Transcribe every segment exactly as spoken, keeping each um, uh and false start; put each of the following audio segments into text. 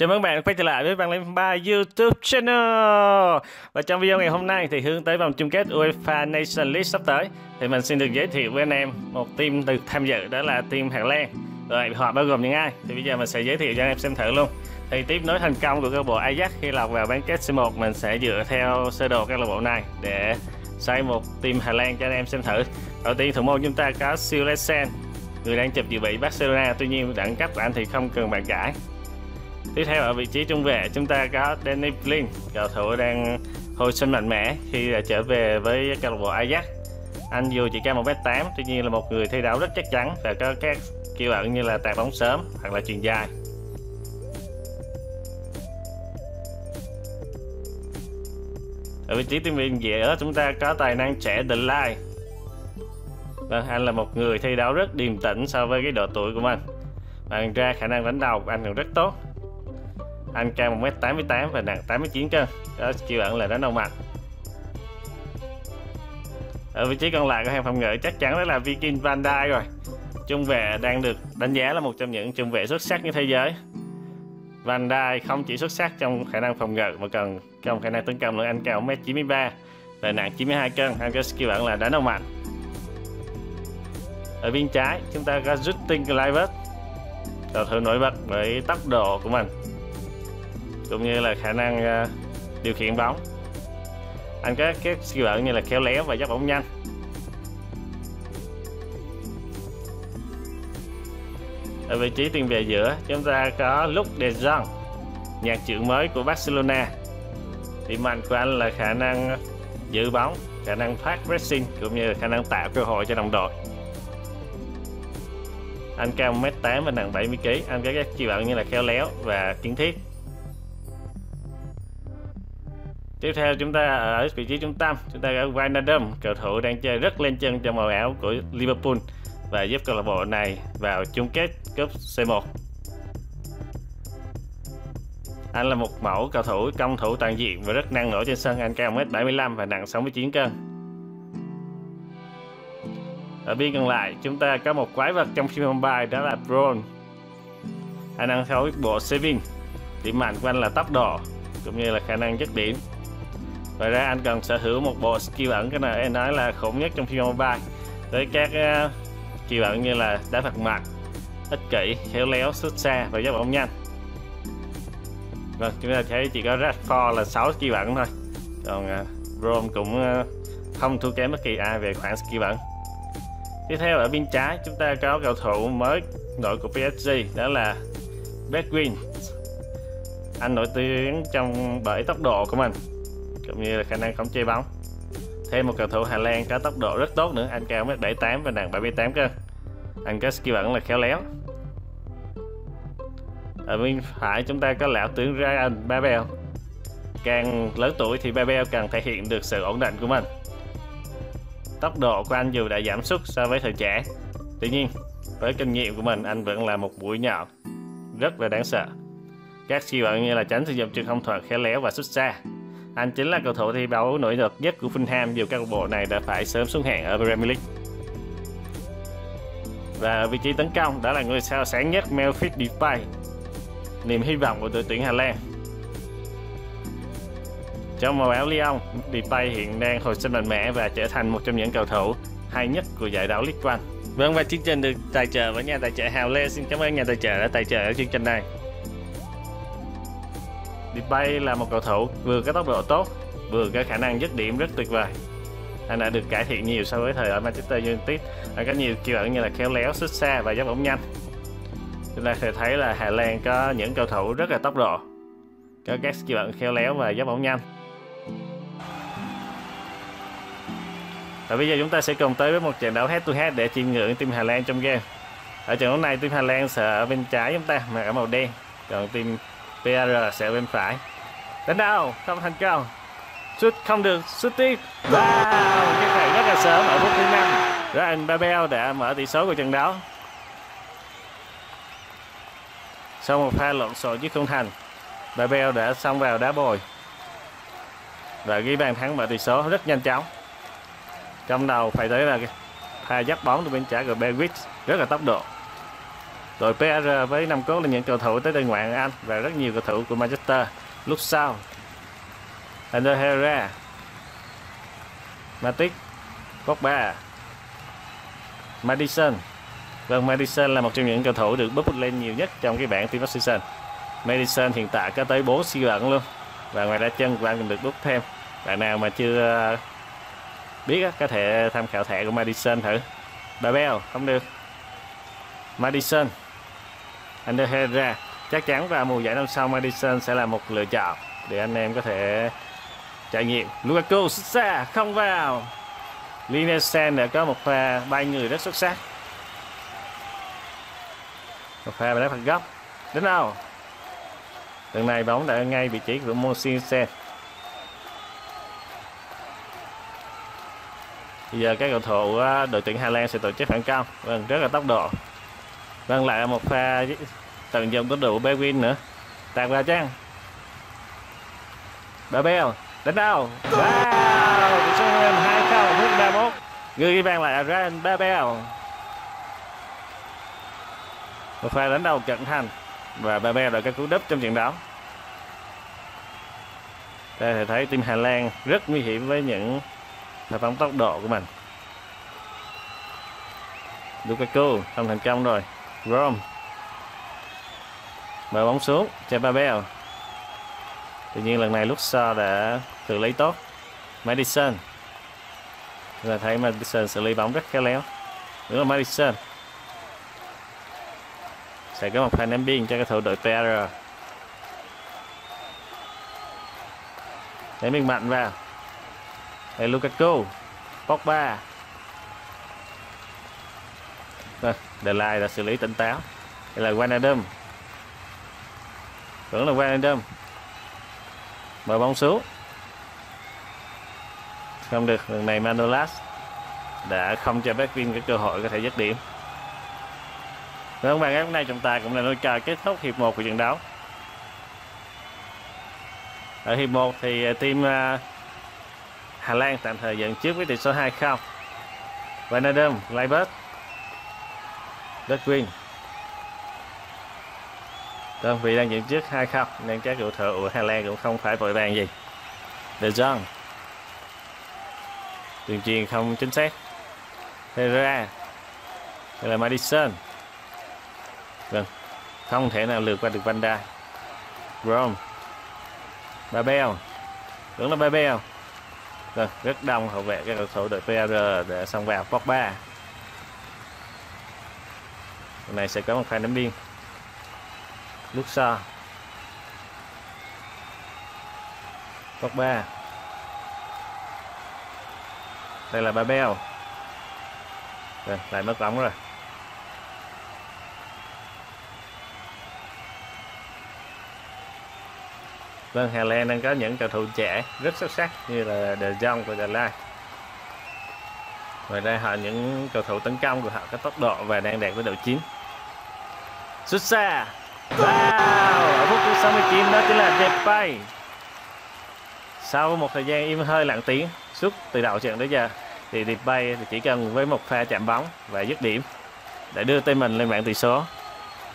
Chào mừng các bạn quay trở lại với Văn Lâm ba YouTube channel. Và trong video ngày hôm nay thì hướng tới vòng chung kết UEFA Nations League sắp tới, thì mình xin được giới thiệu với anh em một team được tham dự, đó là team Hà Lan. Rồi họ bao gồm những ai? Thì bây giờ mình sẽ giới thiệu cho anh em xem thử luôn. Thì tiếp nối thành công của câu lạc bộ Ajax khi lọt vào bán kết xê một, mình sẽ dựa theo sơ đồ câu lạc bộ này để xây một team Hà Lan cho anh em xem thử. Đầu tiên thủ môn chúng ta có Cillessen, người đang chụp dự bị Barcelona, tuy nhiên đẳng cấp của anh thì không cần bàn cãi. Tiếp theo ở vị trí trung vệ chúng ta có Danny Blind, cầu thủ đang hồi sinh mạnh mẽ khi đã trở về với câu lạc bộ Ajax. Anh dù chỉ cao một mét tám, tuy nhiên là một người thi đấu rất chắc chắn và có các kỹ năng như là tạt bóng sớm hoặc là chuyền dài. Ở vị trí tiền vệ giữa chúng ta có tài năng trẻ De Ligt. Vâng, anh là một người thi đấu rất điềm tĩnh so với cái độ tuổi của mình. Và ra khả năng đánh đầu của anh cũng rất tốt. Anh cao một mét tám mươi tám và nặng tám mươi chín cân, đó kêu bạn là đánh đầu mạnh. Ở vị trí còn lại của hàng phòng ngự chắc chắn đó là Virgil van Dijk rồi. Trung vệ đang được đánh giá là một trong những trung vệ xuất sắc như thế giới. Van Dijk không chỉ xuất sắc trong khả năng phòng ngự mà còn trong khả năng tấn công nữa. Anh cao một mét chín mươi ba và nặng chín mươi hai cân, anh có kêu bạn là đánh đầu mạnh. Ở bên trái chúng ta có Cliver, cầu thủ nổi bật với tốc độ của mình cũng như là khả năng uh, điều khiển bóng. Anh có các skill bẩn như là khéo léo và dắt bóng nhanh. Ở vị trí tiền vệ giữa chúng ta có Luuk de Jong, nhạc trưởng mới của Barcelona. Điểm mạnh của anh là khả năng giữ bóng, khả năng phát pressing cũng như là khả năng tạo cơ hội cho đồng đội. Anh cao một mét tám và nặng bảy mươi ký. Anh có các skill bẩn như là khéo léo và kiến thiết. Tiếp theo chúng ta ở vị trí trung tâm chúng ta có Wijnaldum, cầu thủ đang chơi rất lên chân trong màu áo của Liverpool và giúp câu lạc bộ này vào chung kết cúp xê một. Anh là một mẫu cầu thủ công thủ toàn diện và rất năng nổ trên sân. Anh cao một mét bảy mươi lăm và nặng sáu mươi chín cân. Ở bên còn lại chúng ta có một quái vật trong team Mumbai, đó là Brown. Anh đang thấu bộ Saving. Điểm mạnh của anh là tốc độ cũng như là khả năng dứt điểm. Ngoài ra anh cần sở hữu một bộ skill ẩn cái này em nói là khủng nhất trong FIFA Mobile, với các uh, skill ẩn như là đá phạt mặt, ích kỷ, khéo léo, sút xa và dắt bóng nhanh. Vâng, chúng ta thấy chỉ có Rashford là sáu skill ẩn thôi, còn uh, Rome cũng uh, không thua kém bất kỳ ai về khoảng skill ẩn. Tiếp theo ở bên trái chúng ta có cầu thủ mới đội của pê ét giê, đó là Bergwijn. Anh nổi tiếng trong bởi tốc độ của mình cũng như là khả năng khống chế bóng. Thêm một cầu thủ Hà Lan có tốc độ rất tốt nữa. Anh cao một mét bảy mươi tám và nặng bảy mươi tám cân. Anh có skill ẩn là khéo léo. Ở bên phải chúng ta có lão tướng Ryan Babel. Càng lớn tuổi thì Babel càng thể hiện được sự ổn định của mình. Tốc độ của anh dù đã giảm sút so với thời trẻ, tuy nhiên với kinh nghiệm của mình anh vẫn là một mũi nhọn rất là đáng sợ. Các skill ẩn như là tránh sử dụng trường không thuật, khéo léo và xuất xa. Anh chính là cầu thủ thi đấu nổi bật nhất của Fulham, dù các câu lạc bộ này đã phải sớm xuống hạng ở Premier League. Và ở vị trí tấn công đó là ngôi sao sáng nhất Memphis Depay, niềm hy vọng của đội tuyển Hà Lan. Trong màu áo Lyon, Depay hiện đang hồi sinh mạnh mẽ và trở thành một trong những cầu thủ hay nhất của giải đấu Ligue một. Vâng, và chương trình được tài trợ bởi nhà tài trợ Hà Lan. Xin cảm ơn nhà tài trợ đã tài trợ chương trình này. Depay là một cầu thủ vừa có tốc độ tốt, vừa có khả năng dứt điểm rất tuyệt vời. Anh đã được cải thiện nhiều so với thời ở Manchester United. Anh có nhiều kiểu như là khéo léo, xuất xa và dắt bóng nhanh. Chúng ta thể thấy là Hà Lan có những cầu thủ rất là tốc độ, có các kiểu khéo léo và dắt bóng nhanh. Và bây giờ chúng ta sẽ cùng tới với một trận đấu head to head để chiêm ngưỡng team Hà Lan trong game. Ở trận đấu này team Hà Lan sẽ ở bên trái chúng ta mà ở màu đen, còn team pê rờ sẽ bên phải. Đánh đầu không thành công, sút không được, sút tiếp vào. Wow, cái này rất là sớm ở phút thứ năm. Ryan Babel đã mở tỷ số của trận đấu sau một pha lộn xộn chứ không thành. Babel đã xông vào đá bồi và ghi bàn thắng mở tỷ số rất nhanh chóng. Trong đầu phải tới là pha dắt bóng từ bên trái của Bergwijn rất là tốc độ. Đội pê rờ với năm cốt là những cầu thủ tới từ ngoại hạng Anh và rất nhiều cầu thủ của Manchester. Lúc sau Ander Herrera, Matic, Pogba, Madison. Vâng, Madison là một trong những cầu thủ được búp lên nhiều nhất trong cái bảng Team Season. Madison hiện tại có tới bốn siêu ẩn luôn. Và ngoài ra chân của anh cũng được búp thêm. Bạn nào mà chưa biết có thể tham khảo thẻ của Madison thử. Babel không được. Madison, Ander Herrera. Chắc chắn vào mùa giải năm sau Madison sẽ là một lựa chọn để anh em có thể trải nghiệm. Lukaku xuất xa không vào. Linares đã có một pha bay người rất xuất sắc. Một pha và đá phạt góc. Đến đâu? Lần này bóng đã ở ngay vị trí của Moses. Bây giờ các cầu thủ đội tuyển Hà Lan sẽ tổ chức phản công. Vâng, rất là tốc độ. Vâng, lại một pha tận dụng tốc độ của Bergwijn nữa. Tạt vào chăng? Babel đến đâu? Wow! Tỷ số hai không, phút ba mươi mốt. Người ghi bàn lại là Babel. Một pha đánh đầu cận thành và Babel đã có cú đúp trong trận đấu. Đây thì thấy team Hà Lan rất nguy hiểm với những pha phóng tốc độ của mình. Lukaku không thành công rồi. Rome mở bóng xuống cho Babel. Tuy nhiên lần này lúc sau đã xử lý tốt. Madison, là thấy Madison xử lý bóng rất khéo léo. Đúng là Madison. Sẽ có một pha ném biên cho cầu thủ đội pê rờ. Ném biên mạnh vào. Đây Lukaku, Pogba. De Ligt đã xử lý tỉnh táo. Đây là Wijnaldum. Vẫn là Wijnaldum. Mở bóng xuống. Không được, lần này Manolas đã không cho Bergwijn cái cơ hội có thể dứt điểm. Và các bạn, ngày hôm nay chúng ta cũng là nôi cờ kết thúc hiệp một của trận đấu. Ở hiệp một thì team Hà Lan tạm thời dẫn trước với tỷ số hai không. Wijnaldum, Leibert, Bergwijn. Đơn vị đang dẫn trước hai không nên các cầu thủ của Hà Lan cũng không phải vội vàng gì. De Jong. Đường truyền không chính xác. Herrera. Đây là Madison. Vâng, không thể nào lượt qua được Van Dijk. Rome. Babel. Đúng là Babel. Vâng, rất đông hậu vệ các cầu thủ đội pê rờ để xông vào. Pogba. Hôm nay sẽ có một pha ném biên. Lúc xa Pogba. Đây là Babel. Rồi, lại mất bóng rồi. Vâng, Hà Lan đang có những cầu thủ trẻ rất xuất sắc như là De Jong và De Ligt. Ngoài ra họ những cầu thủ tấn công của họ có tốc độ và đang đạt với đội chín. Sút xa. Wow, ở phút thứ sáu mươi chín đó chính là Depay. Sau một thời gian im hơi lặng tiếng suốt từ đầu trận đến giờ thì Depay chỉ cần với một pha chạm bóng và dứt điểm để đưa tay mình lên bảng tỷ số,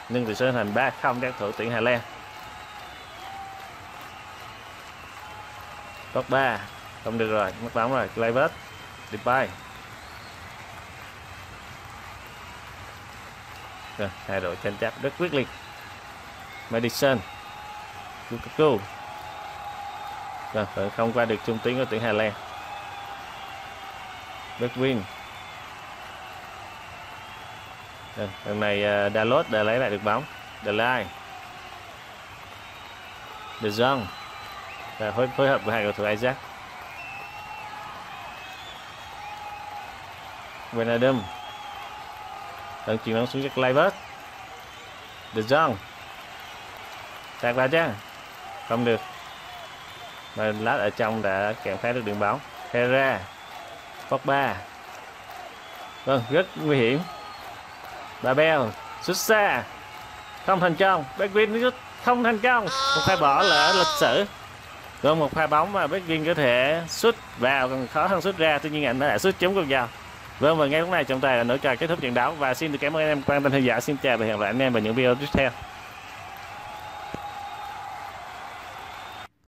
nhưng tỷ số thành ba không cho các thủ tuyển Hà Lan. Top ba không được rồi, mất bóng rồi. Cliver, Depay. Rồi, hai đội tranh chấp rất quyết liệt. Madison, Lukaku. Rồi, vẫn không qua được trung tuyến của tuyển Hà Lan. Bergwijn. Lần này uh, Dalot đã lấy lại được bóng. De Ligt, De Jong. Và phối hợp của hai cầu thủ Ajax. Wijnaldum. Lần chuyển bóng xuống cho Cliver. De Jong. Tạt vào chứ không được mà lát ở trong đã kèm phá được đường bóng. Herrera, Pogba. Vâng, rất nguy hiểm. Babel sút xa không thành công. Bergwijn sút không thành công, một pha bỏ lỡ lịch sử. Rồi một pha bóng mà Bergwijn có thể sút vào còn khó hơn sút ra, tuy nhiên anh đã sút trúng con dao. Vâng, và ngay lúc này trọng tài đã nối cờ kết thúc trận đấu và xin được cảm ơn anh em quan tâm theo dõi. Xin chào và hẹn gặp lại anh em vào những video tiếp theo.